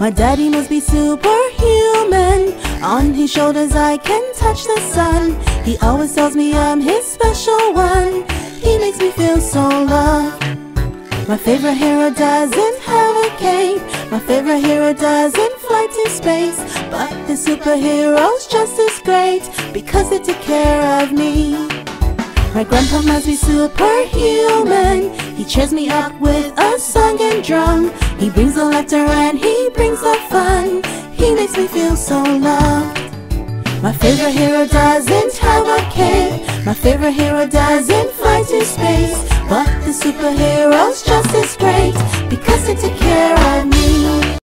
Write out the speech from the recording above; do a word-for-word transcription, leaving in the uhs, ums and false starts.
My daddy must be superhuman. On his shoulders I can touch the sun. He always tells me I'm his special one. He makes me feel so loved. My favorite hero doesn't have a cape. My favorite hero doesn't fly to space. But the superhero's just as great because they take care of me. My grandpa must be superhuman. He cheers me up with a song and drum. He brings the laughter and he brings the fun. He makes me feel so loved. My favorite hero doesn't have a cape. My favorite hero doesn't fly to space. But the superhero's just as great because they take care of me.